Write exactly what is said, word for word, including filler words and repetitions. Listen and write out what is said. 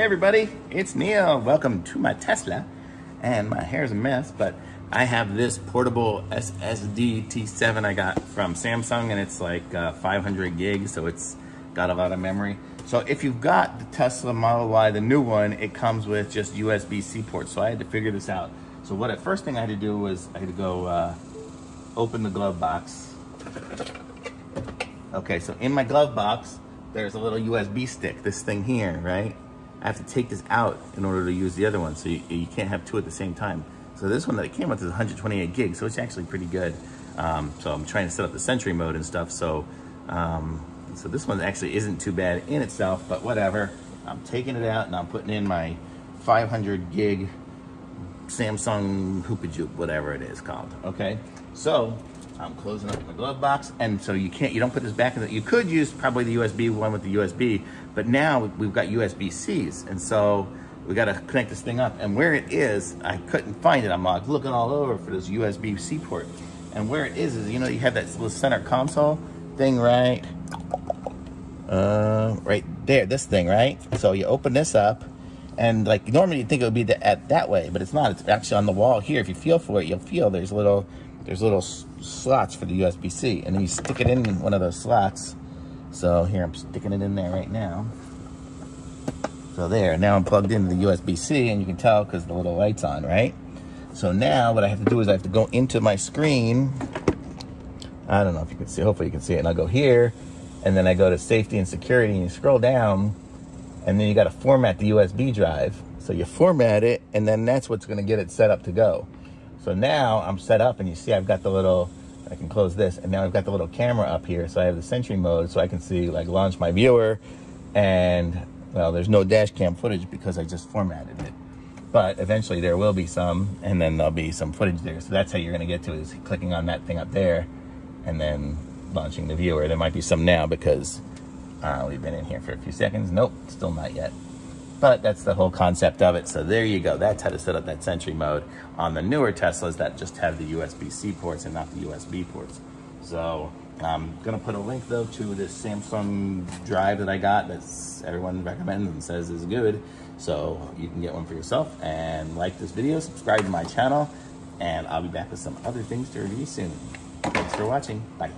Hey everybody, it's Neil. Welcome to my Tesla. And my hair's a mess, but I have this portable S S D T seven I got from Samsung, and it's like uh, five hundred gigs, so it's got a lot of memory. So if you've got the Tesla Model Y, the new one, it comes with just U S B C ports. So I had to figure this out. So what the first thing I had to do was I had to go uh, open the glove box. Okay, so in my glove box, there's a little U S B stick, this thing here, right? I have to take this out in order to use the other one, so you, you can't have two at the same time. So this one that it came with is one hundred twenty-eight gigs, so it's actually pretty good. Um, so I'm trying to set up the Sentry mode and stuff, so um, so this one actually isn't too bad in itself, but whatever. I'm taking it out and I'm putting in my five hundred gig Samsung hoopajoop, whatever it is called, okay? So I'm closing up my glove box, and so you can't, you don't put this back in the, you could use probably the U S B one with the U S B, but now we've got U S B Cs, and so we gotta connect this thing up, and where it is, I couldn't find it. I'm like looking all over for this U S B C port, and where it is is, you know, you have that little center console thing, right? Uh, right there, this thing, right? So you open this up, and like, normally you'd think it would be the, at that way, but it's not, it's actually on the wall here. If you feel for it, you'll feel there's a little, there's little slots for the U S B C, and then you stick it in one of those slots. So here, I'm sticking it in there right now. So there, now I'm plugged into the U S B C, and you can tell because the little light's on, right? So now what I have to do is I have to go into my screen. I don't know if you can see, hopefully you can see it. And I'll go here, and then I go to safety and security, and you scroll down, and then you gotta format the U S B drive. So you format it, and then that's what's gonna get it set up to go. So now I'm set up, and you see I've got the little, I can close this, and now I've got the little camera up here, so I have the Sentry mode, so I can see, like, launch my viewer, and, well, there's no dash cam footage because I just formatted it. But eventually there will be some, and then there'll be some footage there, so that's how you're gonna get to it, is clicking on that thing up there, and then launching the viewer. There might be some now because uh, we've been in here for a few seconds. Nope, still not yet. But that's the whole concept of it. So there you go. That's how to set up that Sentry mode on the newer Teslas that just have the U S B C ports and not the U S B ports. So I'm going to put a link, though, to this Samsung drive that I got that everyone recommends and says is good. So you can get one for yourself. And like this video, subscribe to my channel, and I'll be back with some other things to review soon. Thanks for watching. Bye.